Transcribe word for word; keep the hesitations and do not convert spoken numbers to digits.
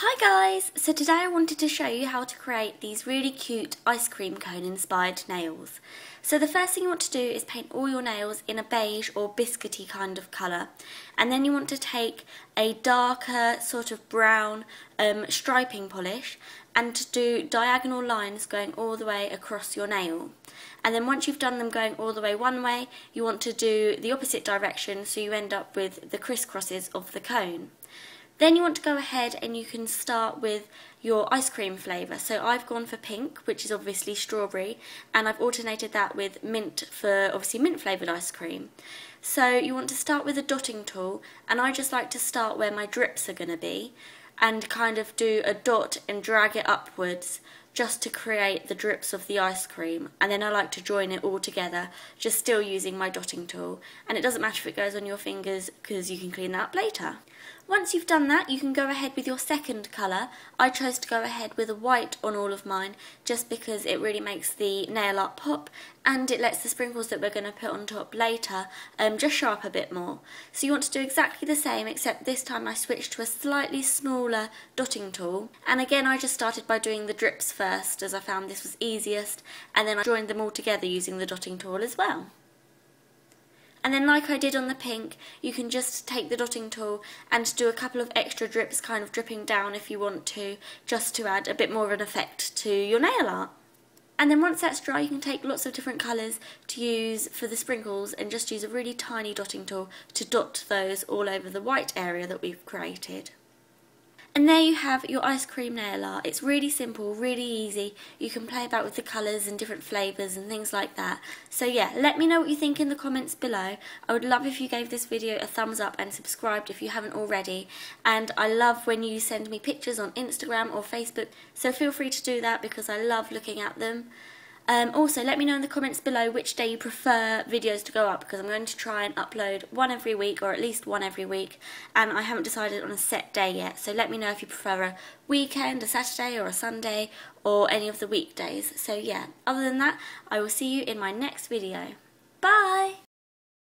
Hi guys! So today I wanted to show you how to create these really cute ice cream cone inspired nails. So the first thing you want to do is paint all your nails in a beige or biscuity kind of colour, and then you want to take a darker sort of brown um, striping polish and to do diagonal lines going all the way across your nail. And then once you've done them going all the way one way, you want to do the opposite direction so you end up with the crisscrosses of the cone. Then you want to go ahead and you can start with your ice cream flavour. So I've gone for pink, which is obviously strawberry, and I've alternated that with mint for obviously mint flavoured ice cream. So you want to start with a dotting tool, and I just like to start where my drips are going to be and kind of do a dot and drag it upwards just to create the drips of the ice cream, and then I like to join it all together, just still using my dotting tool. And it doesn't matter if it goes on your fingers because you can clean that up later. Once you've done that, you can go ahead with your second colour. I chose to go ahead with a white on all of mine just because it really makes the nail art pop, and it lets the sprinkles that we're going to put on top later um, just show up a bit more. So you want to do exactly the same, except this time I switched to a slightly smaller dotting tool, and again I just started by doing the drips first as I found this was easiest, and then I joined them all together using the dotting tool as well. And then like I did on the pink, you can just take the dotting tool and do a couple of extra drips kind of dripping down if you want to, just to add a bit more of an effect to your nail art. And then once that's dry, you can take lots of different colours to use for the sprinkles and just use a really tiny dotting tool to dot those all over the white area that we've created. And there you have your ice cream nail art. It's really simple, really easy. You can play about with the colours and different flavours and things like that. So yeah, let me know what you think in the comments below. I would love if you gave this video a thumbs up and subscribed if you haven't already. And I love when you send me pictures on Instagram or Facebook, so feel free to do that because I love looking at them. Um, also, let me know in the comments below which day you prefer videos to go up, because I'm going to try and upload one every week, or at least one every week, and I haven't decided on a set day yet, so let me know if you prefer a weekend, a Saturday or a Sunday, or any of the weekdays. So yeah, other than that, I will see you in my next video. Bye!